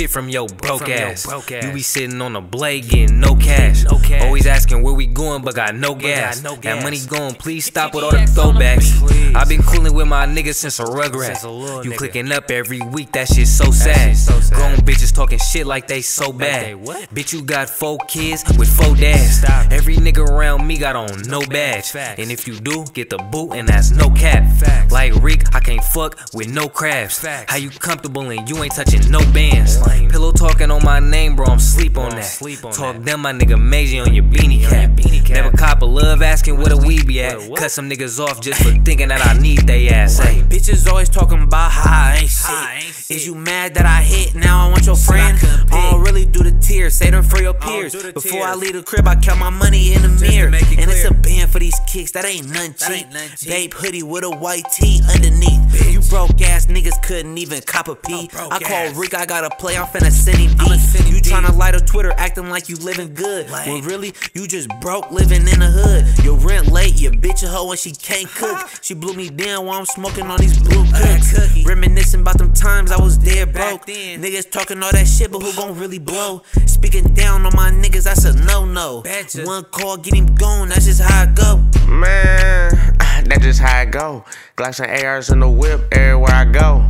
shit from your broke ass. You be sitting on a blade getting no cash. Always asking where we going, but got no gas. That money gone, please stop with all the throwbacks. I've been cooling with my niggas since a rugrat. You clicking up every week, that shit so sad. Grown bitches talking shit like they so bad. Bitch, you got 4 kids with 4 dads. Every nigga around me got on no badge. And if you do, get the boot, and that's no cap. Like Rick, I can't fuck with no crabs. How you comfortable and you ain't touching no bands? Pillow talking on my name, bro, I'm sleep on that. Talk them, my nigga, Maisie on your beanie cap. Never cop a love asking where the weed be at. Cut some niggas off just for thinking that I need they ass. Hey, bitches always talking about how I ain't shit. Is you mad that I hit? Now I want your friend. I don't really do the tears, say them for your peers. Before I leave the crib, I count my money in the mirror. And it's a band for these kicks, that ain't none cheap. Babe hoodie with a white tee underneath. You broke ass niggas couldn't even cop a pee. I call Rick, I gotta play, I'm finna send him deep. You tryna light a Twitter, acting like you living good. Well really, you just broke living in the hood. Your rent late, your bitch a hoe and she can't cook. She blew me down while I'm smoking on these blue cookies. Reminiscing about them times I was dead broke. Niggas talking all that shit, but who gon' really blow? Speaking down on my niggas, that's a no-no. One call, get him gone, that's just how it go. Man, that's just how it go. Glocks and ARs in the whip everywhere I go.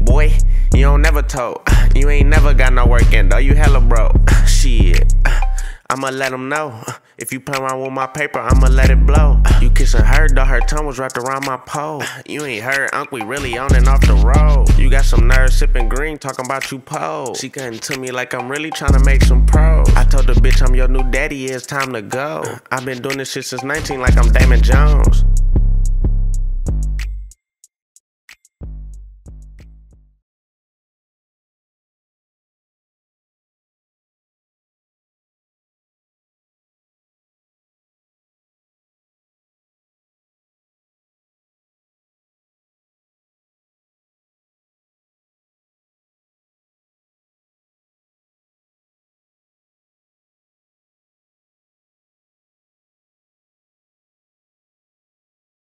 Boy, you don't never told. You ain't never got no work in, though you hella broke. Shit, I'ma let them know. If you play around with my paper, I'ma let it blow. You kissing her, though her tongue was wrapped around my pole. You ain't heard, Unc, we really on and off the road. You got some nerves sipping green, talking about you pole. She cutting to me like I'm really trying to make some pros. I told the bitch I'm your new daddy, it's time to go. I've been doing this shit since 19 like I'm Damon Jones.